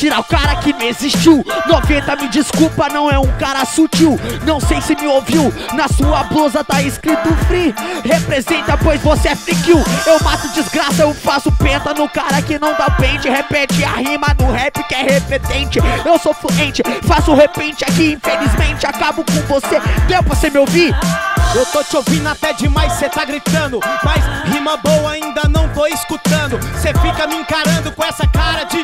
tirar o cara que não existiu. 90, me desculpa, não é um cara sutil. Não sei se me ouviu, na sua blusa tá escrito free. Representa, pois você é free kill. Eu mato desgraça, eu faço penta no cara que não dá pente. Repete a rima no rap que é repetente. Eu sou fluente, faço repente aqui, infelizmente acabo com você. Deu pra você me ouvir? Eu tô te ouvindo até demais, cê tá gritando, mas rima boa ainda não tô escutando. Cê fica me encarando com essa cara de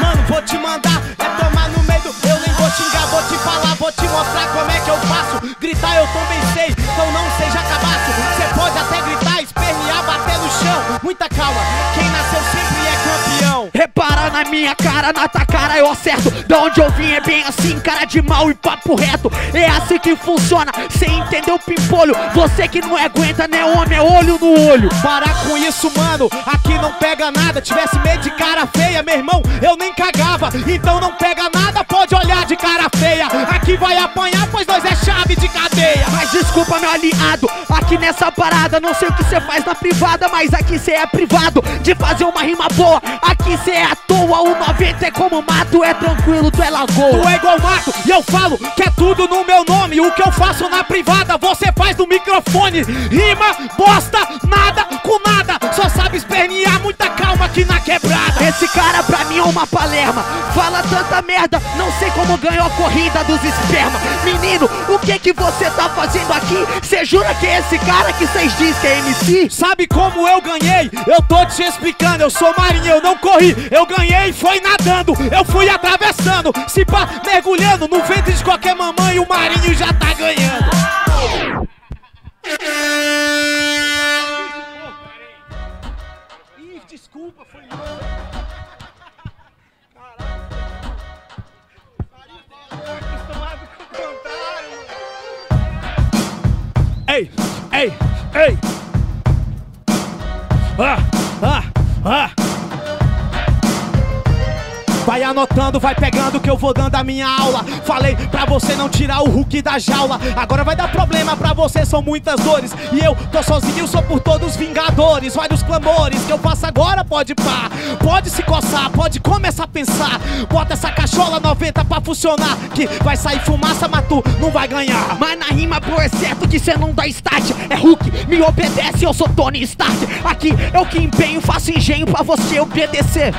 mano, vou te mandar é tomar no meio. Eu nem vou xingar, vou te falar, vou te mostrar como é que eu faço. Gritar eu também sei, então não seja cabaço. Cê pode até gritar, espernear, bater no chão. Muita calma, quem nasceu sempre é campeão. Repara na minha cara, na tua cara eu acerto. Da onde eu vim é bem assim, cara de mal e papo reto. É assim que funciona, cê entendeu, pimpolho? Você que não aguenta, né homem, é olho no olho. Parar com isso, mano, aqui não pega nada. Tivesse medo de cara feia, meu irmão, eu nem cagava. Então não pega nada, pode olhar de cara feia. Aqui vai apanhar, pois nós é chave de cadeia. Mas desculpa, meu aliado, aqui nessa parada, não sei o que cê faz na privada, mas aqui cê é privado de fazer uma rima boa. Aqui cê é à toa, o 90 é como mato, é tranquilo, tu é lagoa. Tu é igual mato, e eu falo que é tudo no meu nome. O que eu faço na privada, você faz no microfone. Rima, bosta, nada com nada, só sabe espernear, muita calma aqui na quebrada. Esse cara pra mim é uma palerma, fala tanta merda, não sei como ganhou a corrida dos esperma. Menino, o que você tá fazendo aqui? Cê jura que é esse cara que cês diz que é MC? Sabe como eu ganhei? Eu tô te explicando, eu sou Marinho, eu não corri, eu ganhei foi nadando, eu fui atravessando, se pá, mergulhando no ventre de qualquer mamãe, o Marinho já tá ganhando. Ih, desculpa, foi louco. Ei, ei, ei. Vai anotando, vai pegando que eu vou dando a minha aula. Falei pra você não tirar o Hulk da jaula. Agora vai dar problema pra você, são muitas dores. E eu tô sozinho, sou por todos vingadores. Vários clamores que eu faço agora, pode pá. Pode se coçar, pode começar a pensar. Bota essa cachola 90 pra funcionar, que vai sair fumaça, mas tu não vai ganhar. Mas na rima, pô, é certo que cê não dá start. É Hulk, me obedece, eu sou Tony Stark. Aqui eu que empenho, faço engenho pra você obedecer.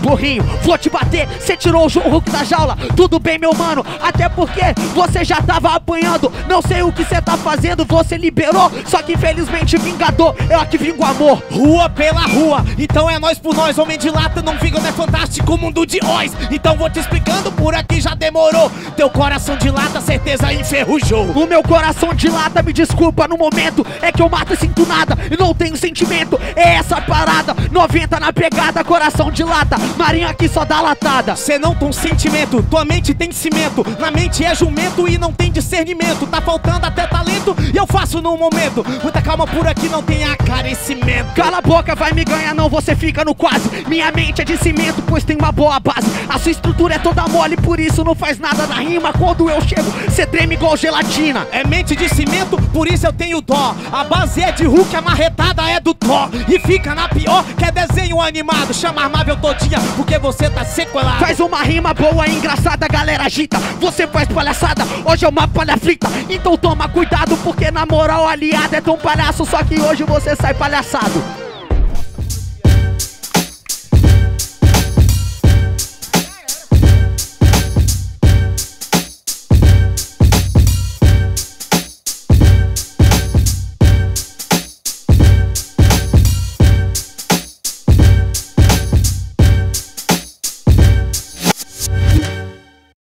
Burrinho, vou te bater, cê tirou o João Hulk da jaula. Tudo bem, meu mano, até porque você já tava apanhando. Não sei o que cê tá fazendo, você liberou. Só que infelizmente vingador, eu aqui vingo amor. Rua pela rua, então é nós por nós. Homem de lata não vinga, não é fantástico, mundo de Oz. Então vou te explicando, por aqui já demorou. Teu coração de lata, certeza enferrujou. O meu coração de lata, me desculpa no momento, é que eu mato e sinto nada, e não tenho sentimento. É essa parada, 90 na pegada, coração de lata. Marinho aqui só dá latada. Cê não tem sentimento, tua mente tem cimento. Na mente é jumento e não tem discernimento. Tá faltando até talento e eu faço no momento. Muita calma, por aqui não tem acarecimento. Cala a boca, vai me ganhar não, você fica no quase. Minha mente é de cimento, pois tem uma boa base. A sua estrutura é toda mole, por isso não faz nada na rima. Quando eu chego, cê treme igual gelatina. É mente de cimento, por isso eu tenho dó. A base é de Hulk, a marretada é do Thor. E fica na pior, que é desenho animado. Chama a Marvel todinha, porque você tá sequelado. Faz uma rima boa e engraçada, galera agita. Você faz palhaçada, hoje é uma palha frita. Então toma cuidado, porque na moral aliada é tão palhaço, só que hoje você sai palhaçado.